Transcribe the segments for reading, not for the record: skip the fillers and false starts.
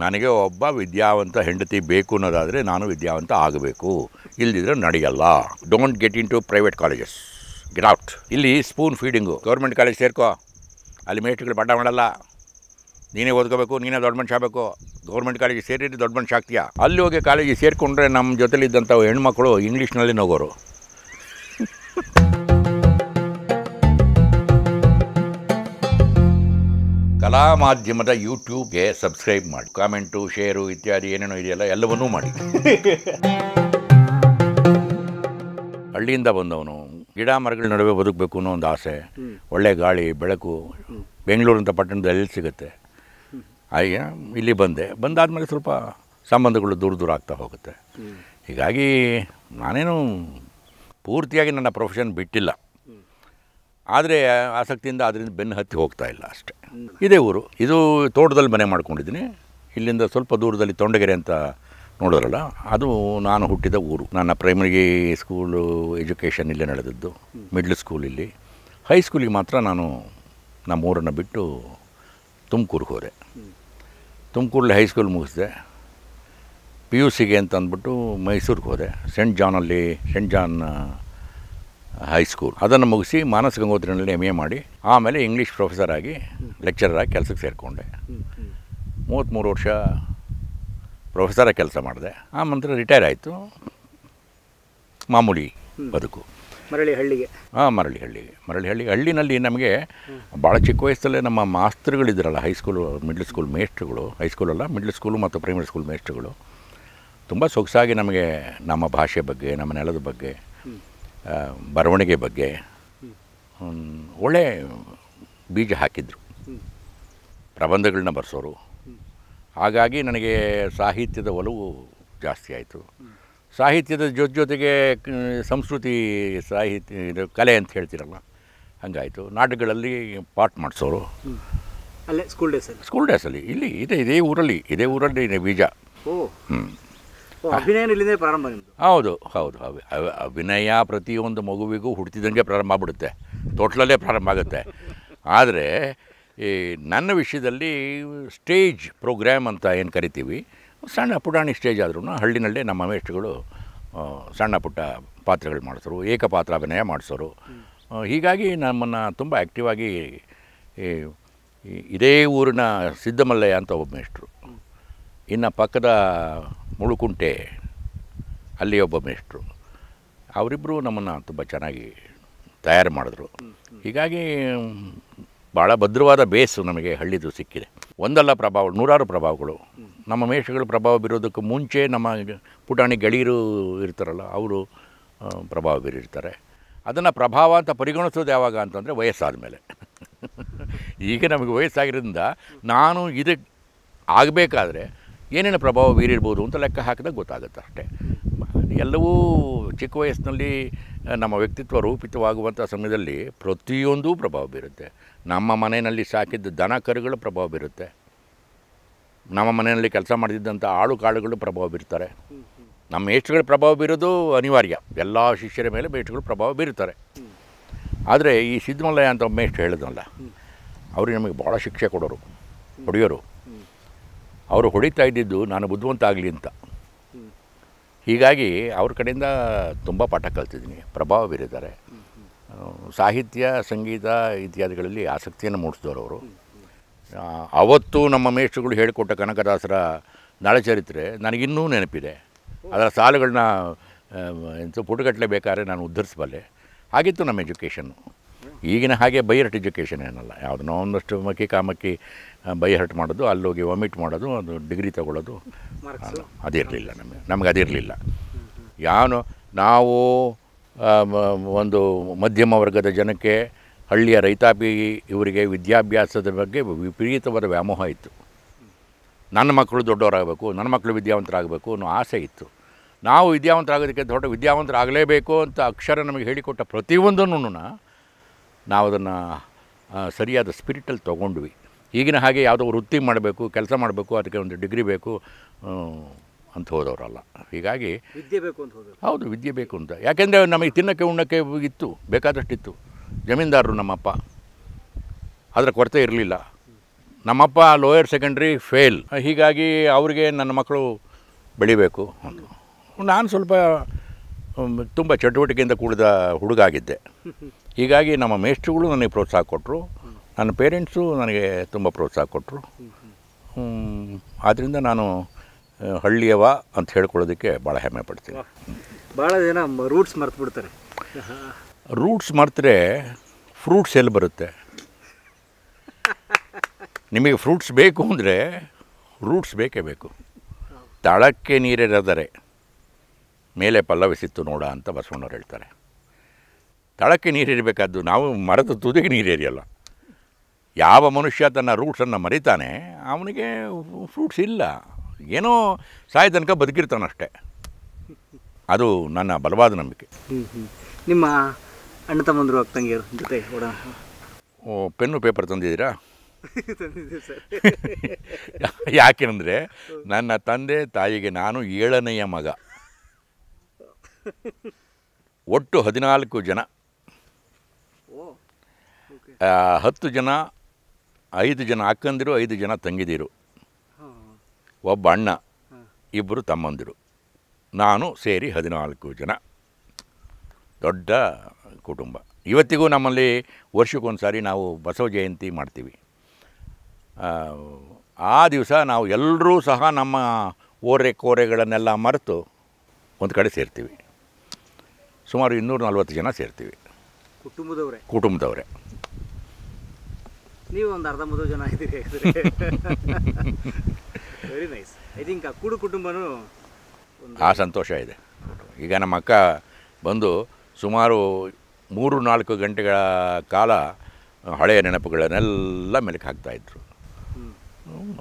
ನನಗೆ ಒಬ್ಬ ವಿದ್ಯಾವಂತ ಹೆಂಡತಿ ಬೇಕು ಅನ್ನೋದಾದರೆ ನಾನು ವಿದ್ಯಾವಂತ ಆಗಬೇಕು, ಇಲ್ಲದಿದ್ದರೆ ನಡೆಯಲ್ಲ. Don't get into private colleges, get out. ಇಲ್ಲಿ ಸ್ಪೂನ್ ಫೀಡಿಂಗು. ಗೌರ್ಮೆಂಟ್ ಕಾಲೇಜ್ ಸೇರ್ಕೋ, ಅಲ್ಲಿ ಮೇಸ್ಟ್ರುಗಳು ಬಡ ಮಾಡಲ್ಲ, ನೀನೇ ಓದ್ಕೋಬೇಕು, ನೀನೇ ದೊಡ್ಡ ಮನುಷ್ಯ ಆಗಬೇಕು. ಗೌರ್ಮೆಂಟ್ ಕಾಲೇಜಿಗೆ ಸೇರಿದ್ರೆ ದೊಡ್ಡ ಮನುಷ್ಯ ಆಗ್ತೀಯಾ. ಅಲ್ಲಿ ಹೋಗಿ ಕಾಲೇಜಿಗೆ ಸೇರಿಕೊಂಡ್ರೆ ನಮ್ಮ ಜೊತೆಲಿದ್ದಂಥ ಹೆಣ್ಮಕ್ಳು ಇಂಗ್ಲೀಷ್ನಲ್ಲಿ ನೋಗೋರು. ಕಲಾಮಾಧ್ಯಮದ ಯೂಟ್ಯೂಬ್ಗೆ ಸಬ್ಸ್ಕ್ರೈಬ್ ಮಾಡಿ, ಕಾಮೆಂಟು, ಶೇರು ಇತ್ಯಾದಿ ಏನೇನೋ ಇದೆಯಲ್ಲ ಎಲ್ಲವನ್ನೂ ಮಾಡಿ. ಹಳ್ಳಿಯಿಂದ ಬಂದವನು, ಗಿಡ ಮರಗಳ ನಡುವೆ ಬದುಕಬೇಕು ಅನ್ನೋ ಒಂದು ಆಸೆ, ಒಳ್ಳೆ ಗಾಳಿ ಬೆಳಕು. ಬೆಂಗಳೂರಂಥ ಪಟ್ಟಣದಲ್ಲಿ ಎಲ್ಲಿ ಸಿಗುತ್ತೆ? ಅಯ್ಯ, ಇಲ್ಲಿ ಬಂದಾದಮೇಲೆ ಸ್ವಲ್ಪ ಸಂಬಂಧಗಳು ದೂರ ದೂರ ಆಗ್ತಾ ಹೋಗುತ್ತೆ. ಹೀಗಾಗಿ ನಾನೇನು ಪೂರ್ತಿಯಾಗಿ ನನ್ನ ಪ್ರೊಫೆಷನ್ ಬಿಟ್ಟಿಲ್ಲ, ಆದರೆ ಆಸಕ್ತಿಯಿಂದ ಅದರಿಂದ ಬೆನ್ನು ಹತ್ತಿ ಹೋಗ್ತಾ ಇಲ್ಲ ಅಷ್ಟೇ. ಇದೇ ಊರು, ಇದು ತೋಟದಲ್ಲಿ ಮನೆ ಮಾಡ್ಕೊಂಡಿದ್ದೀನಿ. ಇಲ್ಲಿಂದ ಸ್ವಲ್ಪ ದೂರದಲ್ಲಿ ತೊಂಡಗೆರೆ ಅಂತ ನೋಡೋದ್ರಲ್ಲ, ಅದು ನಾನು ಹುಟ್ಟಿದ ಊರು. ನನ್ನ ಪ್ರೈಮರಿ ಸ್ಕೂಲು ಎಜುಕೇಷನ್ ಇಲ್ಲೇ ನಡೆದದ್ದು, ಮಿಡ್ಲ್ ಸ್ಕೂಲ್ ಇಲ್ಲಿ, ಹೈಸ್ಕೂಲಿಗೆ ಮಾತ್ರ ನಾನು ನಮ್ಮೂರನ್ನು ಬಿಟ್ಟು ತುಮಕೂರಿಗೆ ಹೋದೆ. ತುಮಕೂರಲ್ಲಿ ಹೈಸ್ಕೂಲ್ ಮುಗಿಸಿದೆ. ಪಿ ಯು ಸಿಗೆ ಅಂತ ಅಂದ್ಬಿಟ್ಟು ಮೈಸೂರಿಗೆ ಹೋದೆ, ಸೆಂಟ್ ಜಾನ್ ಹೈಸ್ಕೂಲ್. ಅದನ್ನು ಮುಗಿಸಿ ಮಾನಸ ಗಂಗೋತ್ರಿನಲ್ಲಿ MA ಮಾಡಿ, ಆಮೇಲೆ ಇಂಗ್ಲೀಷ್ ಪ್ರೊಫೆಸರ್ ಆಗಿ ಲೆಕ್ಚರಾಗಿ ಕೆಲಸಕ್ಕೆ ಸೇರಿಕೊಂಡೆ. 33 ವರ್ಷ ಪ್ರೊಫೆಸರಾಗಿ ಕೆಲಸ ಮಾಡಿದೆ. ಆ ನಂತರ ರಿಟೈರ್ ಆಯಿತು, ಮಾಮೂಲಿ ಬದುಕು. ಮರಳಿ ಹಳ್ಳಿಗೆ. ಹಳ್ಳಿನಲ್ಲಿ ನಮಗೆ ಭಾಳ ಚಿಕ್ಕ ವಯಸ್ಸಲ್ಲೇ ನಮ್ಮ ಮಾಸ್ತರುಗಳಿದ್ರಲ್ಲ, ಹೈಸ್ಕೂಲು ಮಿಡ್ಲ್ ಸ್ಕೂಲ್ ಮೇಸ್ಟ್ರುಗಳು, ಹೈಸ್ಕೂಲಲ್ಲ ಮಿಡ್ಲ್ ಸ್ಕೂಲು ಮತ್ತು ಪ್ರೈಮರಿ ಸ್ಕೂಲ್ ಮೇಸ್ಟ್ರುಗಳು ತುಂಬ ಸೊಗಸಾಗಿ ನಮಗೆ ನಮ್ಮ ಭಾಷೆ ಬಗ್ಗೆ, ನಮ್ಮ ನೆಲದ ಬಗ್ಗೆ, ಬರವಣಿಗೆ ಬಗ್ಗೆ ಒಳ್ಳೆ ಬೀಜ ಹಾಕಿದ್ರು, ಪ್ರಬಂಧಗಳನ್ನ ಬರೆಸೋರು. ಹಾಗಾಗಿ ನನಗೆ ಸಾಹಿತ್ಯದ ಒಲವು ಜಾಸ್ತಿ ಆಯಿತು. ಸಾಹಿತ್ಯದ ಜೊತೆಗೆ ಸಂಸ್ಕೃತಿ, ಸಾಹಿತ್ಯ, ಕಲೆ ಅಂತ ಹೇಳ್ತೀರಲ್ಲ, ಹಂಗಾಯಿತು. ನಾಟಕಗಳಲ್ಲಿ ಪಾಠ ಮಾಡಿಸೋರು ಅಲ್ಲೇ ಸ್ಕೂಲ್ ಡೇಸಲ್ಲಿ ಇಲ್ಲಿ ಇದೇ ಊರಲ್ಲಿ ಬೀಜ. ಹೌದು, ಅಭಿನಯ ಪ್ರತಿಯೊಂದು ಮಗುವಿಗೂ ಹುಡ್ತಿದ್ದಂಗೆ ಪ್ರಾರಂಭ ಆಗ್ಬಿಡುತ್ತೆ, ತೋಟ್ಲಲ್ಲೇ ಪ್ರಾರಂಭ ಆಗುತ್ತೆ. ಆದರೆ ಈ ನನ್ನ ವಿಷಯದಲ್ಲಿ ಸ್ಟೇಜ್ ಪ್ರೋಗ್ರಾಮ್ ಅಂತ ಏನು ಕರಿತೀವಿ, ಸಣ್ಣ ಪುಟಾಣಿ ಸ್ಟೇಜ್ ಆದ್ರೂ ಹಳ್ಳಿನಲ್ಲೇ ನಮ್ಮ ಮೇಷ್ಟ್ರುಗಳು ಸಣ್ಣ ಪುಟ್ಟ ಪಾತ್ರಗಳು ಮಾಡಿಸೋರು, ಏಕಪಾತ್ರ ಅಭಿನಯ ಮಾಡಿಸೋರು. ಹೀಗಾಗಿ ನಮ್ಮನ್ನು ತುಂಬ ಆ್ಯಕ್ಟಿವ್ ಆಗಿ ಇದೇ ಊರಿನ ಸಿದ್ದಮಲ್ಲಯ್ಯ ಅಂತ ಒಬ್ಬ ಮೇಷ್ಟ್ರು, ಇನ್ನು ಪಕ್ಕದ ಮುಳುಕುಂಟೆ ಅಲ್ಲಿ ಒಬ್ಬ ಮೇಷ್ಟ್ರು, ಅವರಿಬ್ಬರು ನಮ್ಮನ್ನು ತುಂಬ ಚೆನ್ನಾಗಿ ತಯಾರು ಮಾಡಿದ್ರು. ಹೀಗಾಗಿ ಭಾಳ ಭದ್ರವಾದ ಬೇಸು ನಮಗೆ ಹಳ್ಳಿದು ಸಿಕ್ಕಿದೆ. ಒಂದಲ್ಲ ಪ್ರಭಾವ, ನೂರಾರು ಪ್ರಭಾವಗಳು. ನಮ್ಮ ಮೇಷ್ಟ್ರುಗಳ ಪ್ರಭಾವ ಬೀರೋದಕ್ಕೂ ಮುಂಚೆ ನಮ್ಮ ಪುಟಾಣಿ ಗೆಳೆಯರು ಇರ್ತಾರಲ್ಲ, ಅವರು ಪ್ರಭಾವ ಬೀರಿರ್ತಾರೆ. ಅದನ್ನು ಪ್ರಭಾವ ಅಂತ ಪರಿಗಣಿಸೋದು ಯಾವಾಗ ಅಂತಂದರೆ ವಯಸ್ಸಾದ ಮೇಲೆ. ಈಗ ನಮಗೆ ವಯಸ್ಸಾಗಿರೋದ್ರಿಂದ ನಾನು ಇದಕ್ಕೆ ಆಗಬೇಕಾದ್ರೆ ಏನೇನು ಪ್ರಭಾವ ಬೀರಿರ್ಬೋದು ಅಂತ ಲೆಕ್ಕ ಹಾಕಿದಾಗ ಗೊತ್ತಾಗುತ್ತೆ ಅಷ್ಟೇ. ಎಲ್ಲವೂ ಚಿಕ್ಕ ವಯಸ್ಸಿನಲ್ಲಿ ನಮ್ಮ ವ್ಯಕ್ತಿತ್ವ ರೂಪಿತವಾಗುವಂಥ ಸಮಯದಲ್ಲಿ ಪ್ರತಿಯೊಂದೂ ಪ್ರಭಾವ ಬೀರುತ್ತೆ. ನಮ್ಮ ಮನೆಯಲ್ಲಿ ಸಾಕಿದ್ದ ದನ ಕರುಗಳು ಪ್ರಭಾವ ಬೀರುತ್ತೆ, ನಮ್ಮ ಮನೆಯಲ್ಲಿ ಕೆಲಸ ಮಾಡಿದಂಥ ಆಳು ಕಾಳುಗಳು ಪ್ರಭಾವ ಬೀರ್ತಾರೆ. ನಮ್ಮ ಮೇಷ್ಟ್ರುಗಳ ಪ್ರಭಾವ ಬೀರೋದು ಅನಿವಾರ್ಯ, ಎಲ್ಲ ಶಿಷ್ಯರ ಮೇಲೆ ಮೇಷ್ಟ್ರುಗಳು ಪ್ರಭಾವ ಬೀರ್ತಾರೆ. ಆದರೆ ಈ ಸಿದ್ದಮಲ್ಲಯ್ಯ ಅಂತ ಮೇಷ್ಟ್ರು ಹೇಳಿದ್ನಲ್ಲ, ಅವರು ನಮಗೆ ಭಾಳ ಶಿಕ್ಷೆ ಹೊಡೆಯೋರು. ಅವರು ಹೊಡಿತಾ ಇದ್ದಿದ್ದು ನಾನು ಬುದ್ಧಿವಂತ ಆಗಲಿ ಅಂತ. ಹೀಗಾಗಿ ಅವ್ರ ಕಡೆಯಿಂದ ತುಂಬ ಪಾಠ ಕಲ್ತಿದ್ದೀನಿ, ಪ್ರಭಾವ ಬೀರಿದ್ದಾರೆ. ಸಾಹಿತ್ಯ, ಸಂಗೀತ ಇತ್ಯಾದಿಗಳಲ್ಲಿ ಆಸಕ್ತಿಯನ್ನು ಮೂಡಿಸಿದವರು ಅವರು. ಅವತ್ತು ನಮ್ಮ ಮೇಷ್ಟ್ರುಗಳು ಹೇಳಿಕೊಟ್ಟ ಕನಕದಾಸರ ನಳಚರಿತ್ರೆ ನನಗಿನ್ನೂ ನೆನಪಿದೆ. ಅದರ ಸಾಲುಗಳನ್ನ ಎಂಥ ಪುಟಗಟ್ಟಲೆ ಬೇಕಾದ್ರೆ ನಾನು ಉದ್ಧರಿಸಬಲ್ಲೆ ಆಗಿತ್ತು ನಮ್ಮ ಎಜುಕೇಷನ್ನು. ಈಗಿನ ಹಾಗೆ ಬೈಹರ್ಟ್ ಎಜುಕೇಷನ್ ಏನಲ್ಲ, ಯಾವುದನ್ನೋ ಒಂದಷ್ಟು ಮಕ್ಕಿ ಬೈಹರ್ಟ್ ಮಾಡೋದು, ಅಲ್ಲೋಗಿ ವಾಮಿಟ್ ಮಾಡೋದು, ಅದು ಡಿಗ್ರಿ ತೊಗೊಳ್ಳೋದು, ಅದಿರಲಿಲ್ಲ. ನಮಗೆ ಅದಿರಲಿಲ್ಲ. ನಾವು ಒಂದು ಮಧ್ಯಮ ವರ್ಗದ ಜನಕ್ಕೆ, ಹಳ್ಳಿಯ ರೈತಾಪಿ ಇವರಿಗೆ ವಿದ್ಯಾಭ್ಯಾಸದ ಬಗ್ಗೆ ವಿಪರೀತವಾದ ವ್ಯಾಮೋಹ ಇತ್ತು. ನನ್ನ ಮಕ್ಕಳು ದೊಡ್ಡವರಾಗಬೇಕು, ನನ್ನ ಮಕ್ಕಳು ವಿದ್ಯಾವಂತರಾಗಬೇಕು ಅನ್ನೋ ಆಸೆ ಇತ್ತು. ನಾವು ವಿದ್ಯಾವಂತರಾಗೋದಕ್ಕೆ ದೊಡ್ಡ ವಿದ್ಯಾವಂತರಾಗಲೇಬೇಕು ಅಂತ ಅಕ್ಷರ ನಮಗೆ ಹೇಳಿಕೊಟ್ಟ ಪ್ರತಿಯೊಂದನ್ನು ನಾವು ಅದನ್ನು ಸರಿಯಾದ ಸ್ಪಿರಿಟಲ್ಲಿ ತೊಗೊಂಡ್ವಿ. ಈಗಿನ ಹಾಗೆ ಯಾವುದೋ ವೃತ್ತಿ ಮಾಡಬೇಕು, ಕೆಲಸ ಮಾಡಬೇಕು, ಅದಕ್ಕೆ ಒಂದು ಡಿಗ್ರಿ ಬೇಕು ಅಂತ ಹೋದವರಲ್ಲ. ಹೀಗಾಗಿ ವಿದ್ಯೆ ಬೇಕು ಅಂತ ಹೋದವರು. ಹೌದು, ವಿದ್ಯೆ ಬೇಕು ಅಂತ. ಯಾಕೆಂದರೆ ನಮಗೆ ತಿನ್ನೋಕ್ಕೆ ಉಣ್ಣೋಕ್ಕೆ ಇತ್ತು, ಬೇಕಾದಷ್ಟಿತ್ತು. ಜಮೀನ್ದಾರರು ನಮ್ಮಪ್ಪ, ಅದರ ಕೊರತೆ ಇರಲಿಲ್ಲ. नमप्पा लोयर सेकेंडरी फेल ಹೀಗಾಗಿ ಅವರಿಗೆ ನನ್ನ ಮಕ್ಕಳು ಬೆಳಿಬೇಕು ನಾನು ಸ್ವಲ್ಪ ತುಂಬ ಚಟುವಟಿಕೆಯಿಂದ ಕೂಡಿದ ಹುಡುಗಾಗಿದ್ದೆ ಹೀಗಾಗಿ ನಮ್ಮ ಮೇಷ್ಟ್ರುಗಳು ನನಗೆ ಪ್ರೋತ್ಸಾಹ ಕೊಟ್ಟರು ನನ್ನ ಪೇರೆಂಟ್ಸು ನನಗೆ ತುಂಬ ಪ್ರೋತ್ಸಾಹ ಕೊಟ್ಟರು ಆದ್ದರಿಂದ ನಾನು ಹಳ್ಳಿಯವ ಅಂತ ಹೇಳಿಕೊಳ್ಳೋದಕ್ಕೆ ಭಾಳ ಹೆಮ್ಮೆ ಪಡ್ತೀನಿ ಭಾಳ ಜನ ರೂಟ್ಸ್ ಮರ್ತು ಬಿಡ್ತಾರೆ ರೂಟ್ಸ್ ಮರ್ತರೆ ಫ್ರೂಟ್ಸ್ ಎಲ್ಲಿ ಬರುತ್ತೆ ನಿಮಗೆ ಫ್ರೂಟ್ಸ್ ಬೇಕು ಅಂದರೆ ರೂಟ್ಸ್ ಬೇಕೇ ಬೇಕು ತಳಕ್ಕೆ ನೀರೆರೆದರೆ ಮೇಲೆ ಪಲ್ಲವಿಸಿತ್ತು ನೋಡ ಅಂತ ಬಸವಣ್ಣವ್ರು ಹೇಳ್ತಾರೆ ತಳಕ್ಕೆ ನೀರಿರಬೇಕಾದ್ದು ನಾವು ಮರದ ತುದಿಗೆ ನೀರೆರಿಯಲ್ಲ ಯಾವ ಮನುಷ್ಯ ತನ್ನ ರೂಟ್ಸನ್ನು ಮರಿತಾನೆ ಅವನಿಗೆ ಫ್ರೂಟ್ಸ್ ಇಲ್ಲ ಏನೋ ಸಾಯ ತನಕ ಬದುಕಿರ್ತಾನಷ್ಟೆ ಅದು ನನ್ನ ಬಲವಾದ ನಂಬಿಕೆ ನಿಮ್ಮ ಅಣ್ಣ ತಮ್ಮಂದರು ಅಕ್ಕ ತಂಗಿಯರು ಜೊತೆ ಓಡೋಣ ಓ ಪೆನ್ನು ಪೇಪರ್ ತಂದಿದ್ದೀರಾ ತಂದಿದ್ದೀವಿ ಸರ್ ಯಾಕೆಂದರೆ ನನ್ನ ತಂದೆ ತಾಯಿಗೆ ನಾನು 7ನೇ ಮಗ ಒಟ್ಟು 14 ಜನ 10 ಜನ 5 ಜನ ಅಕ್ಕಂದಿರು 5 ಜನ ತಂಗಿದಿರು ಒಬ್ಬ ಅಣ್ಣ ಇಬ್ಬರು ತಮ್ಮಂದಿರು ನಾನು ಸೇರಿ 14 ಜನ ದೊಡ್ಡ ಕುಟುಂಬ ಇವತ್ತಿಗೂ ನಮ್ಮಲ್ಲಿ ವರ್ಷಕ್ಕೊಂದು ಸಾರಿ ನಾವು ಬಸವ ಜಯಂತಿ ಮಾಡ್ತೀವಿ ಆ ದಿವಸ ನಾವು ಎಲ್ಲರೂ ಸಹ ನಮ್ಮ ಓರೆ ಕೋರೆಗಳನ್ನೆಲ್ಲ ಮರೆತು ಒಂದು ಕಡೆ ಸೇರ್ತೀವಿ ಸುಮಾರು 240 ಜನ ಸೇರ್ತೀವಿ ಕುಟುಂಬದವರೇ ನೀವು ಒಂದು ಅರ್ಧ ಮುದ್ದು ಜನ ಇದ್ದೀರಿ ವೆರಿ ನೈಸ್ ಐ ಥಿಂಕ್ ಆ ಕುಟುಂಬನೂ ಆ ಸಂತೋಷ ಇದೆ ಈಗ ನಮ್ಮ ಅಕ್ಕ ಬಂದು ಸುಮಾರು 3-4 ಗಂಟೆಗಳ ಕಾಲ ಹಳೆಯ ನೆನಪುಗಳನ್ನೆಲ್ಲ ಮೆಲುಕು ಹಾಕ್ತಾಯಿದ್ರು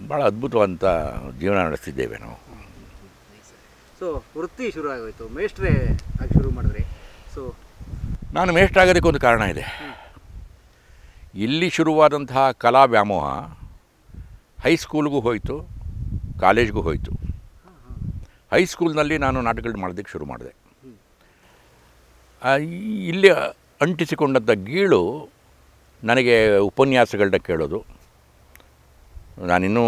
ಭಾಳ ಅದ್ಭುತವಂತ ಜೀವನ ನಡೆಸ್ತಿದ್ದೇವೆ ನಾವು ಸೊ ವೃತ್ತಿ ಶುರು ಆಗೋಯಿತು ಮೇಷ್ಟ್ರೇ ಆಗಿ ಶುರು ಮಾಡಿದ್ರಿ ಸೊ ನಾನು ಮೇಷ್ಟ್ರ ಆಗೋದಕ್ಕೊಂದು ಕಾರಣ ಇದೆ ಇಲ್ಲಿ ಶುರುವಾದಂತಹ ಕಲಾ ವ್ಯಾಮೋಹ ಹೈಸ್ಕೂಲ್ಗೂ ಹೋಯಿತು ಕಾಲೇಜ್ಗೂ ಹೋಯಿತು ಹೈಸ್ಕೂಲ್ನಲ್ಲಿ ನಾನು ನಾಟಕಗಳು ಮಾಡೋದಕ್ಕೆ ಶುರು ಮಾಡಿದೆ ಇಲ್ಲಿ ಅಂಟಿಸಿಕೊಂಡಂಥ ಗೀಳು ನನಗೆ ಉಪನ್ಯಾಸಗಳನ್ನ ಕೇಳೋದು ನಾನಿನ್ನೂ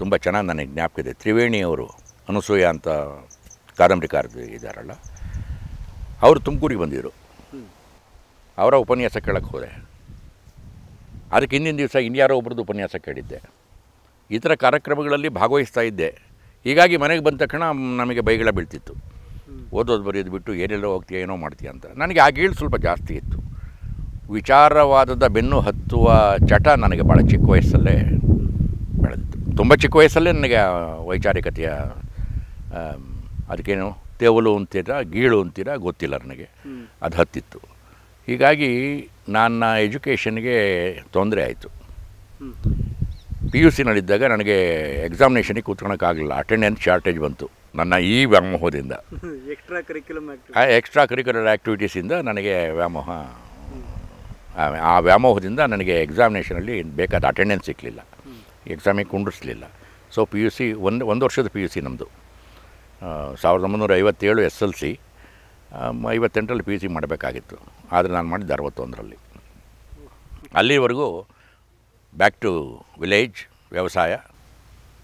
ತುಂಬ ಚೆನ್ನಾಗಿ ನನಗೆ ಜ್ಞಾಪಕಿದೆ ತ್ರಿವೇಣಿಯವರು ಅನುಸೂಯ ಅಂತ ಕಾದಂಬರಿಕಾರರು ಇದ್ದಾರಲ್ಲ ಅವರು ತುಮಕೂರಿಗೆ ಬಂದಿದ್ದರು ಅವರ ಉಪನ್ಯಾಸ ಕೇಳಕ್ಕೆ ಹೋದೆ ಅದಕ್ಕೆ ಹಿಂದಿನ ದಿವಸ ಇನ್ಯಾರೋ ಒಬ್ರದ್ದು ಉಪನ್ಯಾಸ ಕೇಳಿದ್ದೆ ಈ ಥರ ಕಾರ್ಯಕ್ರಮಗಳಲ್ಲಿ ಭಾಗವಹಿಸ್ತಾ ಇದ್ದೆ ಹೀಗಾಗಿ ಮನೆಗೆ ಬಂದ ತಕ್ಷಣ ನಮಗೆ ಬೈಗಳ ಬೀಳ್ತಿತ್ತು ಓದೋದು ಬರೆಯೋದು ಬಿಟ್ಟು ಏನೆಲ್ಲೋ ಹೋಗ್ತೀಯ ಏನೋ ಮಾಡ್ತೀಯ ಅಂತ ನನಗೆ ಆ ಗೀಳು ಸ್ವಲ್ಪ ಜಾಸ್ತಿ ಇತ್ತು ವಿಚಾರವಾದದ ಬೆನ್ನು ಹತ್ತುವ ಚಟ ನನಗೆ ಭಾಳ ಚಿಕ್ಕ ವಯಸ್ಸಲ್ಲೇ ಬೆಳೆದಿತ್ತು ತುಂಬ ಚಿಕ್ಕ ವಯಸ್ಸಲ್ಲೇ ನನಗೆ ವೈಚಾರಿಕತೆಯ ಅದಕ್ಕೇನು ತೇವಲು ಅಂತೀರಾ ಗೀಳು ಅಂತೀರಾ ಗೊತ್ತಿಲ್ಲ ನನಗೆ ಅದು ಹತ್ತಿತ್ತು ಹೀಗಾಗಿ ನನ್ನ ಎಜುಕೇಷನ್ಗೆ ತೊಂದರೆ ಆಯಿತು ಪಿ ಯು ಸಿನಲ್ಲಿದ್ದಾಗ ನನಗೆ ಎಕ್ಸಾಮಿನೇಷನಿಗೆ ಕೂತ್ಕೊಳಕ್ಕಾಗಲಿಲ್ಲ ಅಟೆಂಡೆನ್ಸ್ ಶಾರ್ಟೇಜ್ ಬಂತು ನನ್ನ ಈ ವ್ಯಾಮೋಹದಿಂದ ಎಕ್ಸ್ಟ್ರಾ ಕರಿಕ್ಯುಲರ್ ಆ್ಯಕ್ಟಿವಿಟೀಸಿಂದ ನನಗೆ ವ್ಯಾಮೋಹ ಆ ವ್ಯಾಮೋಹದಿಂದ ನನಗೆ ಎಕ್ಸಾಮಿನೇಷನಲ್ಲಿ ಬೇಕಾದ ಅಟೆಂಡೆನ್ಸ್ ಸಿಕ್ಕಲಿಲ್ಲ ಎಕ್ಸಾಮಿಗೆ ಕುಂಡಿಸ್ಲಿಲ್ಲ ಸೊ ಪಿ ಯು ಸಿ ಒಂದು ವರ್ಷದ ಪಿ ಯು ಸಿ ನಮ್ಮದು 1957 SLC 58ರಲ್ಲಿ ಪಿ ಯು ಸಿ ಮಾಡಬೇಕಾಗಿತ್ತು ಆದರೆ ನಾನು ಮಾಡಿದ್ದು 61ರಲ್ಲಿ ಅಲ್ಲಿವರೆಗೂ ಬ್ಯಾಕ್ ಟು ವಿಲೇಜ್ ವ್ಯವಸಾಯ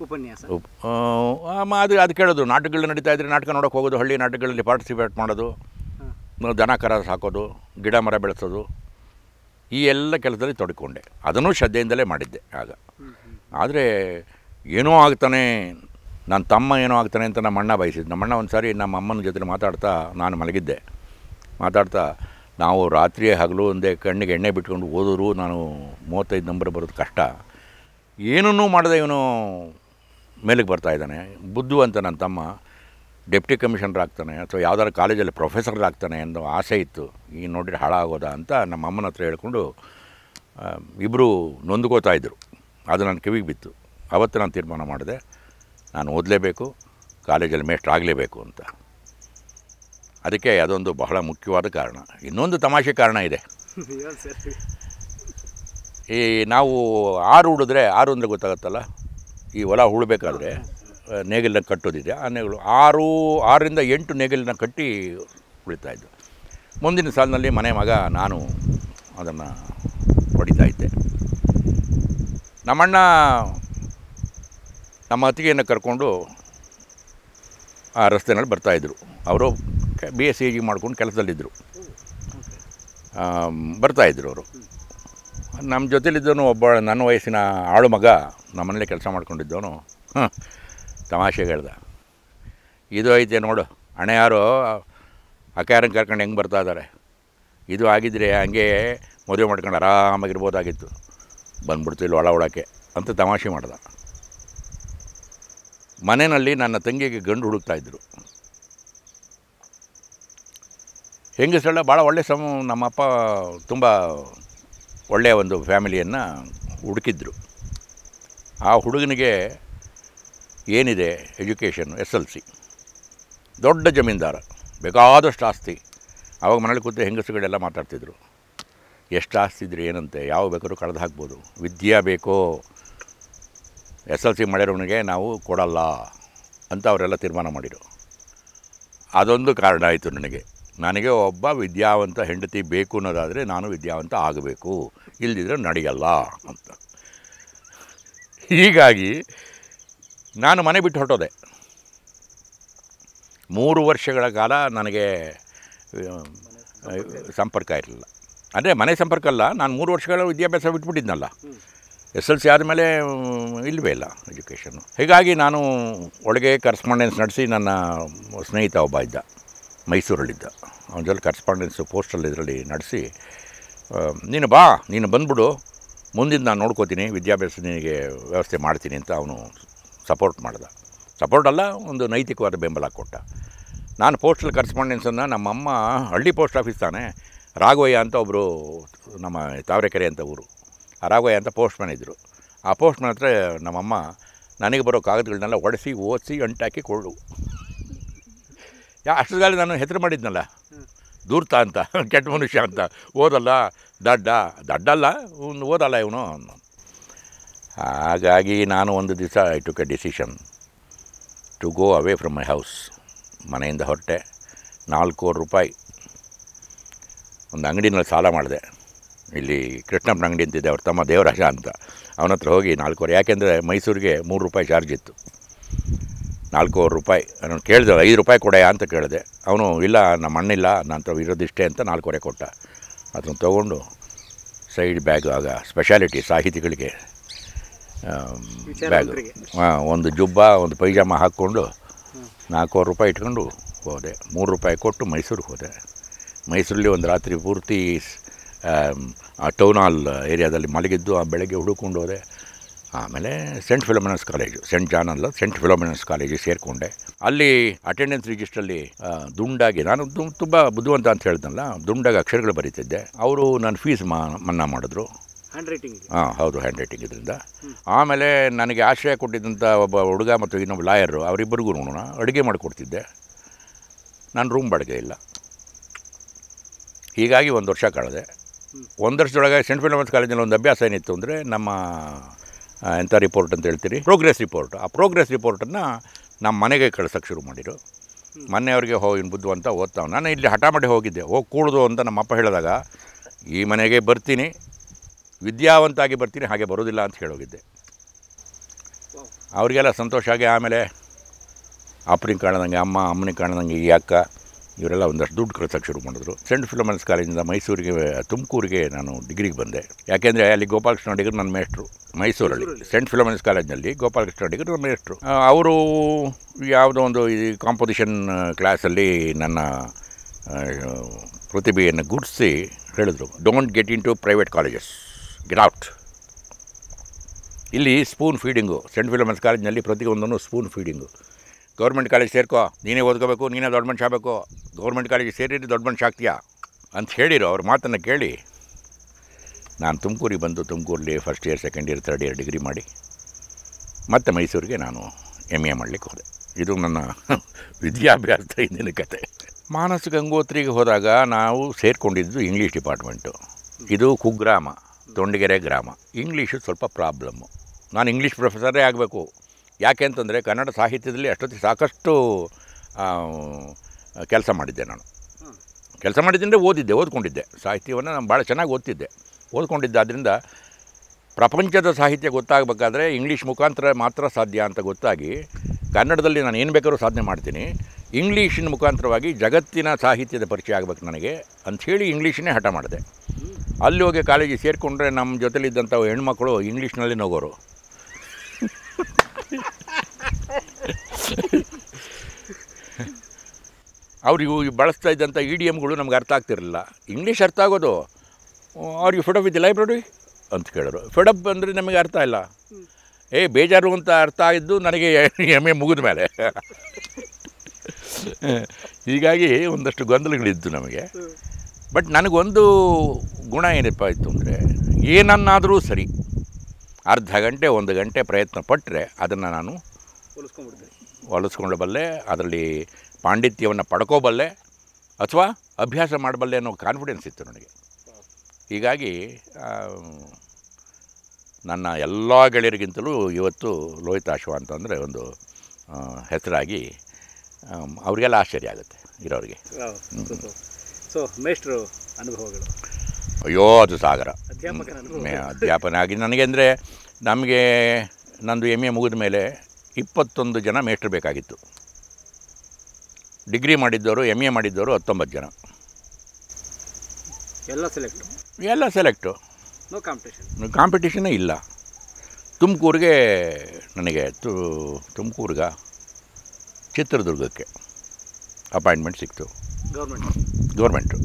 ಉಪನ್ಯಾಸ ಅದು ಕೇಳೋದು ನಾಟಕಗಳು ನಡೀತಾ ಇದ್ದರೆ ನಾಟಕ ನೋಡೋಕ್ಕೆ ಹೋಗೋದು ಹಳ್ಳಿ ನಾಟಕಗಳಲ್ಲಿ ಪಾರ್ಟಿಸಿಪೇಟ್ ಮಾಡೋದು ದನ ಕರ ಹಾಕೋದು ಗಿಡ ಮರ ಬೆಳೆಸೋದು ಈ ಎಲ್ಲ ಕೆಲಸದಲ್ಲಿ ತೊಡ್ಕೊಂಡೆ ಅದನ್ನು ಶ್ರದ್ಧೆಯಿಂದಲೇ ಮಾಡಿದ್ದೆ ಆಗ ಆದರೆ ಏನೋ ಆಗ್ತಾನೆ ನನ್ನ ತಮ್ಮ ಏನೋ ಆಗ್ತಾನೆ ಅಂತ ನಮ್ಮ ಅಣ್ಣ ಬಯಸಿದ್ದು ನಮ್ಮಣ್ಣ ಒಂದು ಸಾರಿ ನಮ್ಮ ಅಮ್ಮನ ಜೊತೆ ಮಾತಾಡ್ತಾ ನಾನು ಮಲಗಿದ್ದೆ ಮಾತಾಡ್ತಾ ನಾವು ರಾತ್ರಿ ಹಗಲು ಒಂದೇ ಕಣ್ಣಿಗೆ ಎಣ್ಣೆ ಬಿಟ್ಕೊಂಡು ಓದಿದ್ರು ನಾನು 35 ನಂಬರ್ ಬರೋದು ಕಷ್ಟ ಏನನ್ನೂ ಮಾಡದೆ ಇವನು ಮೇಲಿಗೆ ಬರ್ತಾಯಿದ್ದಾನೆ ಬುದ್ಧು ಅಂತ ನನ್ನ ತಮ್ಮ ಡೆಪ್ಟಿ ಕಮಿಷನರ್ ಆಗ್ತಾನೆ ಅಥವಾ ಯಾವ್ದಾದ್ರು ಕಾಲೇಜಲ್ಲಿ ಪ್ರೊಫೆಸರ್ ಆಗ್ತಾನೆ ಅನ್ನೋ ಆಸೆ ಇತ್ತು ಈಗ ನೋಡಿದ್ರೆ ಹಾಳಾಗೋದಾ ಅಂತ ನಮ್ಮ ಅಮ್ಮನ ಹತ್ರ ಹೇಳ್ಕೊಂಡು ಇಬ್ಬರು ನೊಂದ್ಕೋತಾ ಇದ್ದರು ಅದು ನನ್ನ ಕಿವಿಗೆ ಬಿತ್ತು ಅವತ್ತು ನಾನು ತೀರ್ಮಾನ ಮಾಡಿದೆ ನಾನು ಓದಲೇಬೇಕು ಕಾಲೇಜಲ್ಲಿ ಮೇಷ್ಟ್ರು ಆಗಲೇಬೇಕು ಅಂತ ಅದಕ್ಕೆ ಅದೊಂದು ಬಹಳ ಮುಖ್ಯವಾದ ಕಾರಣ ಇನ್ನೊಂದು ತಮಾಷೆ ಕಾರಣ ಇದೆ ಈ ನಾವು ಆರು ಉಡಿದ್ರೆ ಆರು ಅಂದರೆ ಗೊತ್ತಾಗುತ್ತಲ್ಲ ಈ ಹೊಲ ಉಳಬೇಕಾದ್ರೆ ನೇಗಿಲನ್ನ ಕಟ್ಟೋದಿದೆ ಆ ನೇಗಿಲು 6-8 ನೇಗಿಲನ್ನ ಕಟ್ಟಿ ಉಳಿತಾಯಿದ್ದು ಮುಂದಿನ ಸಾಲಿನಲ್ಲಿ ಮನೆ ಮಗ ನಾನು ಅದನ್ನು ಹೊಡಿತಾ ಇದ್ದೆ ನಮ್ಮಣ್ಣ ನಮ್ಮ ಅತ್ತಿಗೆಯನ್ನು ಕರ್ಕೊಂಡು ಆ ರಸ್ತೆನಲ್ಲಿ ಬರ್ತಾಯಿದ್ರು. ಅವರು BSc ಮಾಡ್ಕೊಂಡು ಕೆಲಸದಲ್ಲಿದ್ದರು, ಬರ್ತಾಯಿದ್ರು. ಅವರು ನಮ್ಮ ಜೊತೆಲಿದ್ದವನು ಒಬ್ಬ ನನ್ನ ವಯಸ್ಸಿನ ಆಳು ಮಗ, ನಮ್ಮನೇಲೆ ಕೆಲಸ ಮಾಡ್ಕೊಂಡಿದ್ದವನು ತಮಾಷೆಗೆ ಹೇಳ್ದ, ಇದು ಐತೆ ನೋಡು ಅಣ್ಣ, ಯಾರು ಅಕಾರನ್ನು ಕರ್ಕೊಂಡು ಹೆಂಗೆ ಬರ್ತಾ ಇದ್ದಾರೆ, ಇದು ಆಗಿದ್ದರೆ ಹಂಗೆ ಮದುವೆ ಮಾಡ್ಕೊಂಡು ಆರಾಮಾಗಿರ್ಬೋದಾಗಿತ್ತು, ಬಂದ್ಬಿಡ್ತು ಇಲ್ಲಿ ಒಳ ಒಳಕ್ಕೆ ಅಂತ ತಮಾಷೆ ಮಾಡ್ದ. ಮನೆಯಲ್ಲಿ ನನ್ನ ತಂಗಿಗೆ ಗಂಡು ಹುಡುಕ್ತಾಯಿದ್ರು. ಹೆಂಗಸರಲ್ಲ ಭಾಳ ಒಳ್ಳೆ ನಮ್ಮಪ್ಪ ತುಂಬ ಒಳ್ಳೆಯ ಒಂದು ಫ್ಯಾಮಿಲಿಯನ್ನು ಹುಡುಕಿದ್ರು. ಆ ಹುಡುಗನಿಗೆ ಏನಿದೆ ಎಜುಕೇಷನ್, SLC, ದೊಡ್ಡ ಜಮೀನ್ದಾರ, ಬೇಕಾದಷ್ಟು ಆಸ್ತಿ. ಆವಾಗ ಮನೇಲಿ ಕೂತು ಹೆಂಗಸುಗಳೆಲ್ಲ ಮಾತಾಡ್ತಿದ್ರು, ಎಷ್ಟು ಆಸ್ತಿ ಇದ್ರೆ ಏನಂತೆ, ಯಾವ ಬೇಕಾದ್ರೂ ಕಳೆದು ಹಾಕ್ಬೋದು, ವಿದ್ಯೆ ಬೇಕೋ, SLC ಮಾಡಿರೋನಿಗೆ ನಾವು ಕೊಡಲ್ಲ ಅಂತ ಅವರೆಲ್ಲ ತೀರ್ಮಾನ ಮಾಡಿದರು. ಅದೊಂದು ಕಾರಣ ಆಯಿತು ನನಗೆ. ನನಗೆ ಒಬ್ಬ ವಿದ್ಯಾವಂತ ಹೆಂಡತಿ ಬೇಕು ಅನ್ನೋದಾದರೆ ನಾನು ವಿದ್ಯಾವಂತ ಆಗಬೇಕು, ಇಲ್ಲದಿದ್ದರೆ ನಡೆಯಲ್ಲ ಅಂತ. ಹೀಗಾಗಿ ನಾನು ಮನೆ ಬಿಟ್ಟು ಹೊರಟೋದೆ. 3 ವರ್ಷಗಳ ಕಾಲ ನನಗೆ ಸಂಪರ್ಕ ಇರಲಿಲ್ಲ. ಅಂದರೆ ಮನೆ ಸಂಪರ್ಕ ಅಲ್ಲ, ನಾನು 3 ವರ್ಷಗಳ ವಿದ್ಯಾಭ್ಯಾಸ ಬಿಟ್ಬಿಟ್ಟಿದ್ನಲ್ಲ. SLC ಆದಮೇಲೆ ಇಲ್ಲವೇ ಇಲ್ಲ ಎಜುಕೇಷನ್ನು. ಹೀಗಾಗಿ ನಾನು ಒಳಗೆ ಕರೆಸ್ಪಾಂಡೆನ್ಸ್ ನಡೆಸಿ, ನನ್ನ ಸ್ನೇಹಿತ ಒಬ್ಬ ಇದ್ದ ಮೈಸೂರಲ್ಲಿದ್ದ, ಅವನ ಜೊತೆ ಕರೆಸ್ಪಾಂಡೆನ್ಸು ಪೋಸ್ಟಲ್ಲಿ ಇದರಲ್ಲಿ ನಡೆಸಿ, ನೀನು ಬಾ, ನೀನು ಬಂದ್ಬಿಡು, ಮುಂದಿನ ನಾನು ನೋಡ್ಕೋತೀನಿ, ವಿದ್ಯಾಭ್ಯಾಸ ನಿನಗೆ ವ್ಯವಸ್ಥೆ ಮಾಡ್ತೀನಿ ಅಂತ ಅವನು ಸಪೋರ್ಟ್ ಮಾಡ್ದ. ಸಪೋರ್ಟ್ ಅಲ್ಲ, ಒಂದು ನೈತಿಕವಾದ ಬೆಂಬಲ ಕೊಟ್ಟ. ನಾನು ಪೋಸ್ಟಲ್ ಕರೆಸ್ಪಾಂಡೆನ್ಸನ್ನು ನಮ್ಮಮ್ಮ ಹಳ್ಳಿ ಪೋಸ್ಟ್ ಆಫೀಸ್ ತಾನೆ, ರಾಘವಯ್ಯ ಅಂತ ಒಬ್ಬರು, ನಮ್ಮ ತಾವರೆಕೆರೆ ಅಂತ ಊರು, ಆ ರಾಘವಯ್ಯ ಅಂತ ಪೋಸ್ಟ್ ಮ್ಯಾನ್ ಇದ್ದರು. ಆ ಪೋಸ್ಟ್ ಮ್ಯಾನ್ ಹತ್ರ ನಮ್ಮಮ್ಮ ನನಗೆ ಬರೋ ಕಾಗದಗಳನ್ನೆಲ್ಲ ಒಡೆಸಿ ಓದಿಸಿ ಅಂಟಾಕಿ ಕೊಡು. ಅಷ್ಟರಲ್ಲಿ ನಾನು ಹೆಸರು ಮಾಡಿದ್ನಲ್ಲ, ದೂರ್ತ ಅಂತ, ಕೆಟ್ಟ ಮನುಷ್ಯ ಅಂತ, ಓದಲ್ಲ, ದಡ್ಡಲ್ಲ, ಒಂದು ಓದಲ್ಲ ಇವನು. ಹಾಗಾಗಿ ನಾನು ಒಂದು ದಿವಸ I took a decision to go away from my house. ಮನೆಯಿಂದ ಹೊರಟೆ. 4 ಕೋಟಿ ರೂಪಾಯಿ ಒಂದು ಅಂಗಡಿನಲ್ಲಿ ಸಾಲ ಮಾಡಿದೆ. ಇಲ್ಲಿ ಕೃಷ್ಣಪ್ಪನ ಅಂಗಡಿ ಅಂತಿದ್ದೆ, ಅವ್ರ ತಮ್ಮ ದೇವರಾಜ ಅಂತ, ಅವನ ಹತ್ರ ಹೋಗಿ 4 ಕೋಟಿ, ಯಾಕೆಂದರೆ ಮೈಸೂರಿಗೆ 3 ರೂಪಾಯಿ ಚಾರ್ಜ್ ಇತ್ತು, 4 ಕೋಟಿ ರೂಪಾಯಿ. ನಾನು ಕೇಳಿದೆ, 5 ರೂಪಾಯಿ ಕೊಡೆಯಾ ಅಂತ ಕೇಳಿದೆ. ಅವನು ಇಲ್ಲ, ನಮ್ಮ ಅಣ್ಣಿಲ್ಲ, ನಾನು ತಾವು ಇರೋದಿಷ್ಟೇ ಅಂತ 4 ಕೋಟಿ ಕೊಟ್ಟ. ಅದನ್ನು ತೊಗೊಂಡು ಸೈಡ್ ಬ್ಯಾಗ್, ಆಗ ಸ್ಪೆಷಾಲಿಟಿ ಸಾಹಿತಿಗಳಿಗೆ ಬ್ಯಾಗ್, ಒಂದು ಜುಬ್ಬ ಒಂದು ಪೈಜಾಮ ಹಾಕ್ಕೊಂಡು 4 ಕೋಟಿ ರೂಪಾಯಿ ಇಟ್ಕೊಂಡು ಹೋದೆ. 3 ರೂಪಾಯಿ ಕೊಟ್ಟು ಮೈಸೂರಿಗೆ ಹೋದೆ. ಮೈಸೂರಲ್ಲಿ ಒಂದು ರಾತ್ರಿ ಪೂರ್ತಿ ಆ ಟೌನ್ ಹಾಲ್ ಏರಿಯಾದಲ್ಲಿ ಮಲಗಿದ್ದು, ಆ ಬೆಳಗ್ಗೆ ಹುಡುಕೊಂಡು ಹೋದೆ. ಆಮೇಲೆ Saint Philomena's college, Saint John ಅಲ್ಲ, ಸೆಂಟ್ ಫಿಲೋಮಿನಸ್ ಕಾಲೇಜಿಗೆ ಸೇರಿಕೊಂಡೆ. ಅಲ್ಲಿ ಅಟೆಂಡೆನ್ಸ್ ರಿಜಿಸ್ಟ್ರಲ್ಲಿ ದುಂಡಾಗಿ, ನಾನು ತುಂಬ ಬುದ್ಧಿವಂತ ಅಂತ ಹೇಳ್ದಲ್ಲ, ದುಂಡಾಗಿ ಅಕ್ಷರಗಳು ಬರೀತಿದ್ದೆ. ಅವರು ನನ್ನ ಫೀಸ್ ಮನ್ನಾ ಮಾಡಿದ್ರು, ಹ್ಯಾಂಡ್ ರೈಟಿಂಗ್. ಹಾಂ ಹೌದು, ಹ್ಯಾಂಡ್ ರೈಟಿಂಗ್ ಇದರಿಂದ. ಆಮೇಲೆ ನನಗೆ ಆಶ್ರಯ ಕೊಟ್ಟಿದ್ದಂಥ ಒಬ್ಬ ಹುಡುಗ ಮತ್ತು ಇನ್ನೊಬ್ಬ ಲಾಯರು, ಅವರಿಬ್ಬರಿಗೂ ನಾನು ಅಡುಗೆ ಮಾಡಿಕೊಡ್ತಿದ್ದೆ. ನಾನು ರೂಮ್ ಬಾಡಿಗೆ ಇಲ್ಲ. ಹೀಗಾಗಿ 1 ವರ್ಷ ಕಳೆದೆ. 1 ವರ್ಷದೊಳಗೆ ಸೆಂಟ್ ಫಿಲೋಮಿನಸ್ ಕಾಲೇಜಿನಲ್ಲಿ ಒಂದು ಅಭ್ಯಾಸ ಏನಿತ್ತು ಅಂದರೆ, ನಮ್ಮ ಎಂಥ ರಿಪೋರ್ಟ್ ಅಂತ ಹೇಳ್ತೀರಿ, ಪ್ರೋಗ್ರೆಸ್ ರಿಪೋರ್ಟ್. ಆ ಪ್ರೋಗ್ರೆಸ್ ರಿಪೋರ್ಟನ್ನು ನಮ್ಮ ಮನೆಗೆ ಕಳ್ಸೋಕ್ಕೆ ಶುರು ಮಾಡಿದರು. ಮನೆಯವ್ರಿಗೆ ಇನ್ನು ಬುದ್ಧು ಅಂತ ಓದ್ತಾವೆ. ನಾನು ಇಲ್ಲಿ ಹಠ ಮಾಡಿ ಹೋಗಿದ್ದೆ, ಹೋಗಿ ಕೂಡ್ದು ಅಂತ ನಮ್ಮಪ್ಪ ಹೇಳಿದಾಗ, ಈ ಮನೆಗೆ ಬರ್ತೀನಿ, ವಿದ್ಯಾವಂತಾಗಿ ಬರ್ತೀನಿ, ಹಾಗೆ ಬರೋದಿಲ್ಲ ಅಂತ ಹೇಳೋಗಿದ್ದೆ. ಅವರಿಗೆಲ್ಲ ಸಂತೋಷ ಆಗಿ, ಆಮೇಲೆ ಅಪ್ಪನಿಗೆ ಕಾಣ್ದಂಗೆ ಅಮ್ಮ, ಅಮ್ಮನಿಗೆ ಕಾಣ್ದಂಗೆ ಈ ಅಕ್ಕ, ಇವರೆಲ್ಲ ಒಂದಷ್ಟು ದುಡ್ಡು ಕಳ್ಸೋಕ್ಕೆ ಶುರು ಮಾಡಿದ್ರು. ಸೆಂಟ್ ಫಿಲೋಮಿನಸ್ ಕಾಲೇಜಿಂದ ಮೈಸೂರಿಗೆ, ತುಮಕೂರಿಗೆ ನಾನು ಡಿಗ್ರಿಗೆ ಬಂದೆ. ಯಾಕೆಂದರೆ ಅಲ್ಲಿ ಗೋಪಾಲಕೃಷ್ಣ ಅಡಿಗರು ನನ್ನ ಮೇಷ್ಟ್ರು. ಮೈಸೂರಲ್ಲಿ ಸೆಂಟ್ ಫಿಲೋಮಿನಸ್ ಕಾಲೇಜಿನಲ್ಲಿ ಗೋಪಾಲಕೃಷ್ಣ ಅಡಿಗರು ನನ್ನ ಮೇಷ್ಟ್ರು. ಅವರು ಯಾವುದೋ ಒಂದು ಈ ಕಾಂಪೋಸಿಷನ್ ಕ್ಲಾಸಲ್ಲಿ ನನ್ನ ಪ್ರತಿಭೆಯನ್ನು ಗುರ್ತಿಸಿ ಹೇಳಿದ್ರು, don't get into private colleges, get out. ಇಲ್ಲಿ ಸ್ಪೂನ್ ಫೀಡಿಂಗು, ಸೆಂಟ್ ಫಿಲೋಮಿನಸ್ ಕಾಲೇಜಿನಲ್ಲಿ ಪ್ರತಿಯೊಂದನ್ನು ಸ್ಪೂನ್ ಫೀಡಿಂಗು. ಗೌರ್ಮೆಂಟ್ ಕಾಲೇಜ್ ಸೇರ್ಕೋ, ನೀನೇ ಓದ್ಕೋಬೇಕು, ನೀನೇ ದೊಡ್ಡ ಮನುಷ್ಯ ಆಗಬೇಕು, ಗೌರ್ಮೆಂಟ್ ಕಾಲೇಜಿಗೆ ಸೇರಿದ್ರೆ ದೊಡ್ಡ ಮನುಷ್ಯ ಆಗ್ತೀಯಾ ಅಂತ ಹೇಳಿರೋ. ಅವ್ರ ಮಾತನ್ನು ಕೇಳಿ ನಾನು ತುಮಕೂರಿಗೆ ಬಂದು, ತುಮಕೂರಲ್ಲಿ 1st year, 2nd year, 3rd year degree ಮಾಡಿ, ಮತ್ತು ಮೈಸೂರಿಗೆ ನಾನು MA ಮಾಡಲಿಕ್ಕೆ ಹೋದೆ. ಇದು ನನ್ನ ವಿದ್ಯಾಭ್ಯಾಸದ ಹಿಂದಿನ ಕತೆ. ಮಾನಸ ಗಂಗೋತ್ರಿಗೆ ಹೋದಾಗ ನಾವು ಸೇರಿಕೊಂಡಿದ್ದು ಇಂಗ್ಲೀಷ್ ಡಿಪಾರ್ಟ್ಮೆಂಟು. ಇದು ಕುಗ್ರಾಮ, ತೊಂಡಗೆರೆ ಗ್ರಾಮ. ಇಂಗ್ಲೀಷು ಸ್ವಲ್ಪ ಪ್ರಾಬ್ಲಮ್ಮು. ನಾನು ಇಂಗ್ಲೀಷ್ ಪ್ರೊಫೆಸರೇ ಆಗಬೇಕು, ಯಾಕೆ ಅಂತಂದರೆ ಕನ್ನಡ ಸಾಹಿತ್ಯದಲ್ಲಿ ಅಷ್ಟೊತ್ತಿಗೆ ಸಾಕಷ್ಟು ಕೆಲಸ ಮಾಡಿದ್ದೆ. ನಾನು ಕೆಲಸ ಮಾಡಿದ್ದಂದರೆ ಓದಿದ್ದೆ, ಓದ್ಕೊಂಡಿದ್ದೆ, ಸಾಹಿತ್ಯವನ್ನು ನಾನು ಭಾಳ ಚೆನ್ನಾಗಿ ಓದ್ತಿದ್ದೆ, ಓದ್ಕೊಂಡಿದ್ದಾದ್ದರಿಂದ ಪ್ರಪಂಚದ ಸಾಹಿತ್ಯ ಗೊತ್ತಾಗಬೇಕಾದ್ರೆ ಇಂಗ್ಲೀಷ್ ಮುಖಾಂತರ ಮಾತ್ರ ಸಾಧ್ಯ ಅಂತ ಗೊತ್ತಾಗಿ ಕನ್ನಡದಲ್ಲಿ ನಾನು ಏನು ಬೇಕಾದರೂ ಸಾಧನೆ ಮಾಡ್ತೀನಿ, ಇಂಗ್ಲೀಷಿನ ಮುಖಾಂತರವಾಗಿ ಜಗತ್ತಿನ ಸಾಹಿತ್ಯದ ಪರಿಚಯ ಆಗಬೇಕು ನನಗೆ ಅಂಥೇಳಿ ಇಂಗ್ಲೀಷನ್ನೇ ಹಠ ಮಾಡಿದೆ. ಅಲ್ಲಿ ಹೋಗಿ ಕಾಲೇಜಿಗೆ ಸೇರಿಕೊಂಡ್ರೆ ನಮ್ಮ ಜೊತೆಲಿದ್ದಂಥ ಹೆಣ್ಮಕ್ಳು ಇಂಗ್ಲೀಷ್ನಲ್ಲಿ ನಗೋರು. ಅವ್ರಿಗೂ ಬಳಸ್ತಾ ಇದ್ದಂಥ ಇ ಡಿ ಎಮ್ಗಳು ನಮ್ಗೆ ಅರ್ಥ ಆಗ್ತಿರಲಿಲ್ಲ. ಇಂಗ್ಲೀಷ್ ಅರ್ಥ ಆಗೋದು ಅವ್ರಿಗೆ ಫೆಡ್ ಅಪ್ ವಿತ್ ಲೈಬ್ರರಿ ಅಂತ ಕೇಳೋರು. ಫೆಡ್ ಅಪ್ ಅಂದರೆ ನಮಗೆ ಅರ್ಥ ಇಲ್ಲ, ಬೇಜಾರು ಅಂತ ಅರ್ಥ ಆಗಿದ್ದು ನನಗೆ MA ಮುಗಿದ ಮೇಲೆ. ಹೀಗಾಗಿ ಒಂದಷ್ಟು ಗೊಂದಲಗಳಿದ್ದು ನಮಗೆ. ಬಟ್ ನನಗೊಂದು ಗುಣ ಏನಪ್ಪ ಇತ್ತು ಅಂದರೆ, ಏನನ್ನಾದರೂ ಸರಿ ಅರ್ಧ ಗಂಟೆ ಒಂದು ಗಂಟೆ ಪ್ರಯತ್ನ ಪಟ್ಟರೆ ಅದನ್ನು ನಾನು ಹೊಲಿಸ್ಕೊಂಡಬಲ್ಲೆ, ಅದರಲ್ಲಿ ಪಾಂಡಿತ್ಯವನ್ನು ಪಡ್ಕೋಬಲ್ಲೆ ಅಥವಾ ಅಭ್ಯಾಸ ಮಾಡಬಲ್ಲೆ ಅನ್ನೋ ಕಾನ್ಫಿಡೆನ್ಸ್ ಇತ್ತು ನನಗೆ. ಹೀಗಾಗಿ ನನ್ನ ಎಲ್ಲ ಗೆಳೆಯರಿಗಿಂತಲೂ ಇವತ್ತು ಲೋಹಿತಾಶ್ವ ಅಂತಂದರೆ ಒಂದು ಹೆಸರಾಗಿ ಅವರಿಗೆಲ್ಲ ಆಶ್ಚರ್ಯ ಆಗುತ್ತೆ ಇರೋರಿಗೆ. ಸೊ ಮೇಷ್ಟ್ರು ಅನುಭವಗಳು, ಅಯ್ಯೋ ಅದು ಸಾಗರ. ಅಧ್ಯಾಪನ ಆಗಿ ನನಗೆ ಅಂದರೆ ನಮಗೆ ನಂದು MA ಮುಗಿದ ಮೇಲೆ 21 ಜನ ಮೇಷ್ಟ್ರು ಬೇಕಾಗಿತ್ತು. ಡಿಗ್ರಿ ಮಾಡಿದ್ದವರು MA ಮಾಡಿದ್ದವರು 19 ಜನ. ಎಲ್ಲ ಸೆಲೆಕ್ಟು, ಕಾಂಪಿಟೇಷನ್ನೇ ಇಲ್ಲ. ತುಮಕೂರಿಗೆ ನನಗೆ ತುಮಕೂರ್ಗ ಚಿತ್ರದುರ್ಗಕ್ಕೆ ಅಪಾಯಿಂಟ್ಮೆಂಟ್ ಸಿಕ್ತು. ಗೌರ್ಮೆಂಟು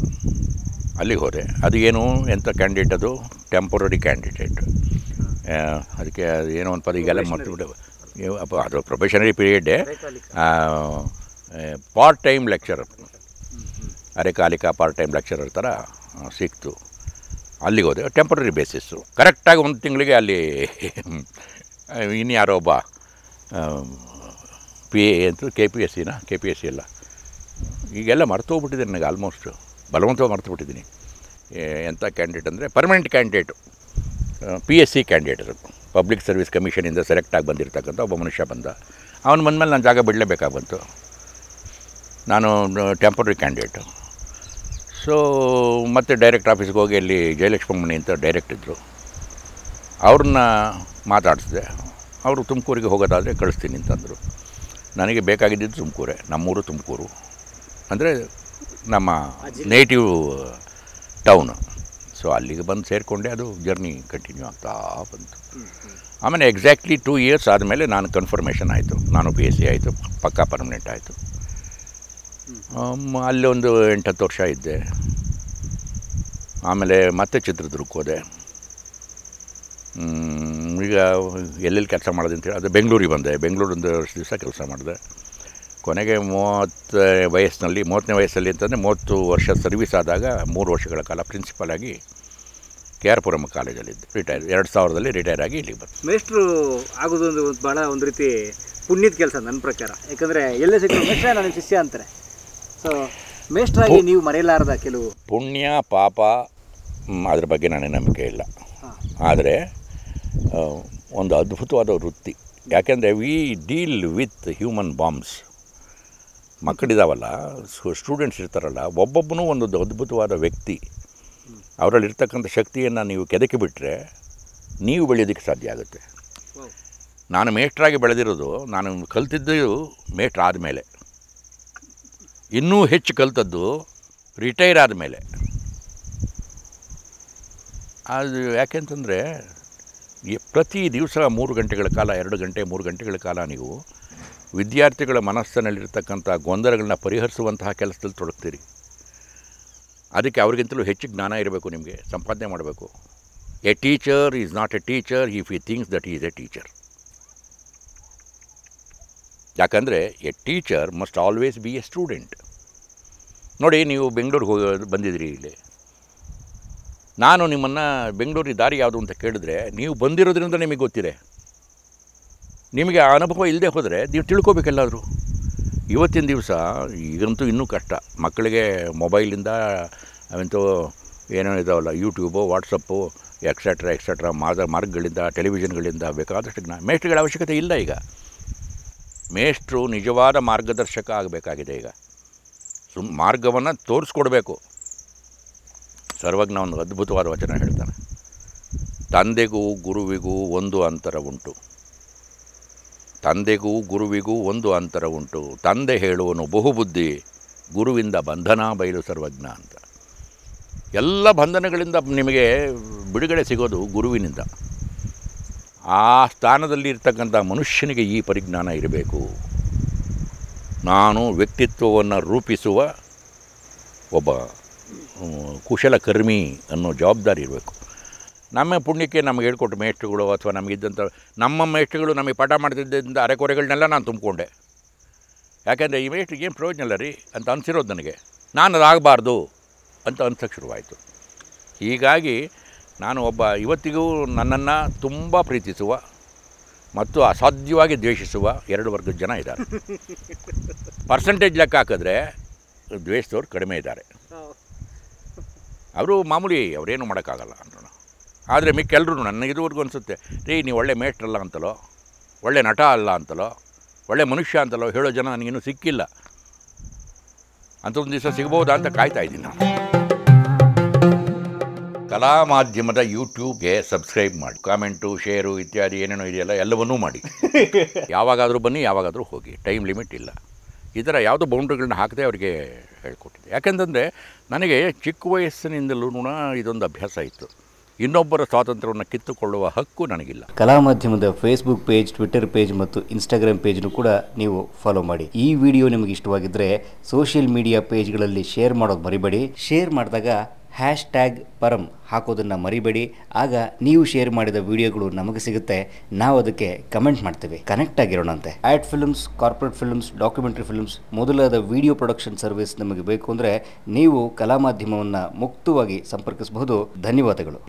ಅಲ್ಲಿಗೆ ಹೋದೆ. ಅದು ಏನು ಎಂಥ ಕ್ಯಾಂಡಿಡೇಟ್, ಅದು ಟೆಂಪೊರರಿ ಕ್ಯಾಂಡಿಡೇಟ್, ಅದಕ್ಕೆ ಏನೋ ಒಂದು ಪದ ಈಗೆಲ್ಲ ಮರ್ತು, ಅದು ಪ್ರೊಬೆಷನರಿ ಪೀರಿಯಡ್ಡೇ, ಪಾರ್ಟ್ ಟೈಮ್ ಲೆಕ್ಚರರ್, ಅರೆಕಾಲಿಕ ಪಾರ್ಟ್ ಟೈಮ್ ಲೆಕ್ಚರರ್ ಥರ ಸಿಕ್ತು. ಅಲ್ಲಿಗೆ ಹೋದೆ ಟೆಂಪರರಿ ಬೇಸಿಸ್ಸು. ಕರೆಕ್ಟಾಗಿ 1 ತಿಂಗಳಿಗೆ ಅಲ್ಲಿ ಇನ್ಯಾರೋ ಒಬ್ಬ PA ಅಂತೂ KPSC ಇಲ್ಲ, ಈಗೆಲ್ಲ ಮರ್ತೋಗ್ಬಿಟ್ಟಿದ್ದೀನಿ ನನಗೆ, ಆಲ್ಮೋಸ್ಟ್ ಬಲವಂತವಾಗಿ ಮರ್ತುಬಿಟ್ಟಿದ್ದೀನಿ ಎಂಥ ಕ್ಯಾಂಡಿಡೇಟ್ ಅಂದರೆ ಪರ್ಮನೆಂಟ್ ಕ್ಯಾಂಡಿಡೇಟು, PSC ಕ್ಯಾಂಡಿಡೇಟರು, ಪಬ್ಲಿಕ್ ಸರ್ವಿಸ್ ಕಮಿಷನಿಂದ ಸೆಲೆಕ್ಟಾಗಿ ಬಂದಿರತಕ್ಕಂಥ ಒಬ್ಬ ಮನುಷ್ಯ ಬಂದ. ಅವನು ಬಂದಮೇಲೆ ನಾನು ಜಾಗ ಬಿಡಲೇಬೇಕಾಗಿ ಬಂತು, ನಾನು ಟೆಂಪರರಿ ಕ್ಯಾಂಡಿಡೇಟು. ಸೊ ಮತ್ತೆ ಡೈರೆಕ್ಟ್ ಆಫೀಸ್ಗೆ ಹೋಗಿ ಅಲ್ಲಿ ಜಯಲಕ್ಷ್ಮಮ್ಮಣಿ ಅಂತ ಡೈರೆಕ್ಟ್ ಇದ್ದರು, ಅವ್ರನ್ನ ಮಾತಾಡಿಸಿದೆ. ಅವರು ತುಮಕೂರಿಗೆ ಹೋಗೋದಾದರೆ ಕಳಿಸ್ತೀನಿ ಅಂತಂದರು. ನನಗೆ ಬೇಕಾಗಿದ್ದು ತುಮಕೂರೇ, ನಮ್ಮೂರು ತುಮಕೂರು ಅಂದರೆ ನಮ್ಮ ನೇಟಿವ್ ಟೌನು. ಸೊ ಅಲ್ಲಿಗೆ ಬಂದು ಸೇರಿಕೊಂಡೆ, ಅದು ಜರ್ನಿ ಕಂಟಿನ್ಯೂ ಆಗ್ತಾ ಬಂತು. ಆಮೇಲೆ ಎಕ್ಸಾಕ್ಟ್ಲಿ 2 years ಆದಮೇಲೆ ನಾನು ಕನ್ಫರ್ಮೇಷನ್ ಆಯಿತು, ನಾನು PSC ಆಯಿತು, ಪಕ್ಕಾ ಪರ್ಮನೆಂಟ್ ಆಯಿತು. ಅಲ್ಲಿ ಒಂದು 8-10 ವರ್ಷ ಇದ್ದೆ. ಆಮೇಲೆ ಮತ್ತೆ ಚಿತ್ರದುರ್ಗಕ್ಕೆ ಹೋದೆ. ಈಗ ಎಲ್ಲೆಲ್ಲಿ ಕೆಲಸ ಮಾಡೋದು ಅಂತೇಳಿ ಅದು ಬೆಂಗಳೂರಿಗೆ ಬಂದೆ. ಬೆಂಗಳೂರೊಂದು 2 ದಿವಸ ಕೆಲಸ ಮಾಡಿದೆ. ಕೊನೆಗೆ 30ನೇ ವಯಸ್ಸಲ್ಲಿ ಅಂತಂದರೆ 30 ವರ್ಷ ಸರ್ವಿಸ್ ಆದಾಗ 3 ವರ್ಷಗಳ ಕಾಲ ಪ್ರಿನ್ಸಿಪಾಲ್ ಆಗಿ KR ಪುರಂ ಕಾಲೇಜಲ್ಲಿದ್ದು ರಿಟೈರ್ 2000ದಲ್ಲಿ ರಿಟೈರ್ ಆಗಿ ಇಲ್ಲಿಗೆ ಬಂದು. ಮೇಷ್ಟ್ರು ಆಗೋದೊಂದು ಭಾಳ ಒಂದು ರೀತಿ ಪುಣ್ಯದ ಕೆಲಸ ನನ್ನ ಪ್ರಕಾರ, ಯಾಕಂದರೆ ಎಲ್ಲೇ ಸಿಕ್ಕ ಮೇಷ್ಟ್ರ ನನ್ನ ಶಿಷ್ಯ ಅಂತಾರೆ. ಸೊ ಮೇಷ್ಟ್ರಾಗಿ ನೀವು ಮರೆಯಲಾರದ ಕೆಲವು ಪುಣ್ಯ ಪಾಪ ಅದ್ರ ಬಗ್ಗೆ ನನಗೆ ನಂಬಿಕೆ ಇಲ್ಲ, ಆದರೆ ಒಂದು ಅದ್ಭುತವಾದ ವೃತ್ತಿ. ಯಾಕೆಂದರೆ we deal with human bombs. ಮಕ್ಕಳಿದಾವಲ್ಲ, ಸ್ಟೂಡೆಂಟ್ಸ್ ಇರ್ತಾರಲ್ಲ, ಒಬ್ಬೊಬ್ಬನೂ ಒಂದು ಅದ್ಭುತವಾದ ವ್ಯಕ್ತಿ. ಅವರಲ್ಲಿರ್ತಕ್ಕಂಥ ಶಕ್ತಿಯನ್ನು ನೀವು ಕೆದಕಿ ಬಿಟ್ಟರೆ ನೀವು ಬೆಳೆಯೋದಕ್ಕೆ ಸಾಧ್ಯ ಆಗುತ್ತೆ. ನಾನು ಮೇಷ್ಟ್ರಾಗಿ ಬೆಳೆದಿರೋದು, ನಾನು ಕಲಿತಿದ್ದು ಮೇಷ್ಟ್ರ ಆದಮೇಲೆ, ಇನ್ನೂ ಹೆಚ್ಚು ಕಲಿತದ್ದು ರಿಟೈರ್ ಆದಮೇಲೆ. ಅದು ಯಾಕೆಂತಂದರೆ ಪ್ರತಿ ದಿವಸ 3 ಗಂಟೆಗಳ ಕಾಲ, 2-3 ಗಂಟೆಗಳ ಕಾಲ ನೀವು ವಿದ್ಯಾರ್ಥಿಗಳ ಮನಸ್ಸಿನಲ್ಲಿರ್ತಕ್ಕಂಥ ಗೊಂದಲಗಳನ್ನ ಪರಿಹರಿಸುವಂತಹ ಕೆಲಸದಲ್ಲಿ ತೊಡಗ್ತೀರಿ. ಅದಕ್ಕೆ ಅವರಿಗಿಂತಲೂ ಹೆಚ್ಚು ಜ್ಞಾನ ಇರಬೇಕು, ನಿಮಗೆ ಸಂಪಾದನೆ ಮಾಡಬೇಕು. A teacher is not a teacher if he thinks that is a teacher. ಯಾಕಂದರೆ a teacher must always be a student. ನೋಡಿ, ನೀವು ಬೆಂಗಳೂರಿಗೆ ಹೋಗಿ ಬಂದಿದ್ದೀರಿ ಇಲ್ಲಿ, ನಾನು ನಿಮ್ಮನ್ನು ಬೆಂಗಳೂರಿಗೆ ದಾರಿ ಯಾವುದು ಅಂತ ಕೇಳಿದ್ರೆ ನೀವು ಬಂದಿರೋದ್ರಿಂದ ನಿಮಗೆ ಗೊತ್ತಿದೆ. ನಿಮಗೆ ಆ ಅನುಭವ ಇಲ್ಲದೆ ಹೋದರೆ ನೀವು ತಿಳ್ಕೋಬೇಕೆಲ್ಲಾದರೂ. ಇವತ್ತಿನ ದಿವಸ ಈಗಂತೂ ಇನ್ನೂ ಕಷ್ಟ, ಮಕ್ಕಳಿಗೆ ಮೊಬೈಲಿಂದ ಅವಂತೂ ಏನೋ ಇದಾವಲ್ಲ, ಯೂಟ್ಯೂಬು, ವಾಟ್ಸಪ್ಪು, ಎಕ್ಸೆಟ್ರಾ ಮಾರ್ಗಗಳಿಂದ, ಟೆಲಿವಿಷನ್ಗಳಿಂದ ಬೇಕಾದಷ್ಟು ಜ್ಞಾನ. ಮೇಷ್ಟ್ರಗಳ ಅವಶ್ಯಕತೆ ಇಲ್ಲ ಈಗ. ಮೇಷ್ಟ್ರು ನಿಜವಾದ ಮಾರ್ಗದರ್ಶಕ ಆಗಬೇಕಾಗಿದೆ ಈಗ. ಮಾರ್ಗವನ್ನು ತೋರಿಸ್ಕೊಡ್ಬೇಕು. ಸರ್ವಜ್ಞ ಒಂದು ಅದ್ಭುತವಾದ ವಚನ ಹೇಳ್ತಾನೆ. ತಂದೆಗೂ ಗುರುವಿಗೂ ಒಂದು ಅಂತರ ಉಂಟು. ತಂದೆಗೂ ಗುರುವಿಗೂ ಒಂದು ಅಂತರ ಉಂಟು. ತಂದೆ ಹೇಳುವನು ಬಹುಬುದ್ಧಿ, ಗುರುವಿಂದ ಬಂಧನ ಬಯಲು ಸರ್ವಜ್ಞ ಅಂತ. ಎಲ್ಲ ಬಂಧನಗಳಿಂದ ನಿಮಗೆ ಬಿಡುಗಡೆ ಸಿಗೋದು ಗುರುವಿನಿಂದ. ಆ ಸ್ಥಾನದಲ್ಲಿ ಇರ್ತಕ್ಕಂಥ ಮನುಷ್ಯನಿಗೆ ಈ ಪರಿಜ್ಞಾನ ಇರಬೇಕು. ನಾನು ವ್ಯಕ್ತಿತ್ವವನ್ನು ರೂಪಿಸುವ ಒಬ್ಬ ಕುಶಲಕರ್ಮಿ ಅನ್ನೋ ಜವಾಬ್ದಾರಿ ಇರಬೇಕು. ನಮ್ಮ ಪುಣ್ಯಕ್ಕೆ ನಮಗೆ ಹೇಳ್ಕೊಟ್ಟು ಮೇಷ್ಟ್ರುಗಳು ಅಥವಾ ನಮಗಿದ್ದಂಥ ನಮ್ಮ ಮೇಷ್ಟ್ರುಗಳು ನಮಗೆ ಪಾಠ ಮಾಡ್ತಿದ್ದರಿಂದ ಅರೆಕೊರೆಗಳನ್ನೆಲ್ಲ ನಾನು ತುಂಬಿಕೊಂಡೆ. ಯಾಕೆಂದರೆ ಈ ಮೇಷ್ಟ್ರಿಗೆ ಏನು ಪ್ರಯೋಜನ ಇಲ್ಲ ರೀ ಅಂತ ಅನಿಸಿರೋದು ನನಗೆ. ನಾನು ಅದಾಗಬಾರ್ದು ಅಂತ ಅನ್ಸೋಕ್ಕೆ ಶುರುವಾಯಿತು. ಹೀಗಾಗಿ ನಾನು ಒಬ್ಬ ಇವತ್ತಿಗೂ ನನ್ನನ್ನು ತುಂಬ ಪ್ರೀತಿಸುವ ಮತ್ತು ಅಸಾಧ್ಯವಾಗಿ ದ್ವೇಷಿಸುವ ಎರಡು ವರ್ಗದ ಜನ ಇದ್ದಾರೆ. ಪರ್ಸೆಂಟೇಜ್ ಲೆಕ್ಕ ಹಾಕಿದ್ರೆ ದ್ವೇಷದವ್ರು ಕಡಿಮೆ ಇದ್ದಾರೆ. ಅವರು ಮಾಮೂಲಿ, ಅವರೇನು ಮಾಡೋಕ್ಕಾಗಲ್ಲ ಅನ್ನೋಣ. ಆದರೆ ಮಿಕ್ಕೆಲ್ಲರೂ ನನಗೆ ಇದುವರೆಗೂ ಅನಿಸುತ್ತೆ, ರೀ ನೀವು ಒಳ್ಳೆ ಮೇಷ್ಟ್ರಲ್ಲ ಅಂತಲೋ, ಒಳ್ಳೆ ನಟ ಅಲ್ಲ ಅಂತಲೋ, ಒಳ್ಳೆ ಮನುಷ್ಯ ಅಂತಲೋ ಹೇಳೋ ಜನ ನನಗಿನ್ನೂ ಸಿಕ್ಕಿಲ್ಲ. ಅಂಥದ್ದೊಂದು ದಿವಸ ಸಿಗ್ಬೋದಾ ಅಂತ ಕಾಯ್ತಾ ಇದ್ದೀನಿ ನಾನು. ಕಲಾಮಾಧ್ಯಮದ ಯೂಟ್ಯೂಬ್ಗೆ ಸಬ್ಸ್ಕ್ರೈಬ್ ಮಾಡಿ, ಕಾಮೆಂಟು, ಶೇರು ಇತ್ಯಾದಿ ಏನೇನೋ ಇದೆಯಲ್ಲ ಎಲ್ಲವನ್ನೂ ಮಾಡಿ. ಯಾವಾಗಾದರೂ ಬನ್ನಿ, ಯಾವಾಗಾದರೂ ಹೋಗಿ, ಟೈಮ್ ಲಿಮಿಟ್ ಇಲ್ಲ. ಈ ಥರ ಯಾವುದೋ ಬೌಂಡ್ರಿಗಳನ್ನ ಹಾಕದೆ ಅವರಿಗೆ ಹೇಳ್ಕೊಟ್ಟಿದ್ದೆ. ಯಾಕೆಂತಂದರೆ ನನಗೆ ಚಿಕ್ಕ ವಯಸ್ಸಿನಿಂದಲೂ ಇದೊಂದು ಅಭ್ಯಾಸ ಇತ್ತು. ಇನ್ನೊಬ್ಬರ ಸ್ವಾತಂತ್ರ್ಯವನ್ನು ಕಿತ್ತುಕೊಳ್ಳುವ ಹಕ್ಕು ನನಗಿಲ್ಲ. ಕಲಾಮಾಧ್ಯಮದ ಫೇಸ್ಬುಕ್ ಪೇಜ್, ಟ್ವಿಟರ್ ಪೇಜ್ ಮತ್ತು ಇನ್ಸ್ಟಾಗ್ರಾಮ್ ಪೇಜ್ನು ಕೂಡ ನೀವು ಫಾಲೋ ಮಾಡಿ. ಈ ವಿಡಿಯೋ ನಿಮಗೆ ಇಷ್ಟವಾಗಿದ್ದರೆ ಸೋಷಿಯಲ್ ಮೀಡಿಯಾ ಪೇಜ್ಗಳಲ್ಲಿ ಶೇರ್ ಮಾಡೋದು ಮರಿಬೇಡಿ. ಶೇರ್ ಮಾಡಿದಾಗ ಹ್ಯಾಶ್ಟ್ಯಾಗ್ ಪರಂ ಹಾಕೋದನ್ನು ಮರಿಬೇಡಿ. ಆಗ ನೀವು ಶೇರ್ ಮಾಡಿದ ವಿಡಿಯೋಗಳು ನಮಗೆ ಸಿಗುತ್ತೆ, ನಾವು ಅದಕ್ಕೆ ಕಮೆಂಟ್ ಮಾಡ್ತೀವಿ. ಕನೆಕ್ಟ್ ಆಗಿರೋಣಂತೆ. Ad films, corporate films, documentary films ಮೊದಲಾದ ವಿಡಿಯೋ ಪ್ರೊಡಕ್ಷನ್ ಸರ್ವಿಸ್ ನಮಗೆ ಬೇಕು ಅಂದರೆ ನೀವು ಕಲಾಮಾಧ್ಯಮವನ್ನು ಮುಕ್ತವಾಗಿ ಸಂಪರ್ಕಿಸಬಹುದು. ಧನ್ಯವಾದಗಳು.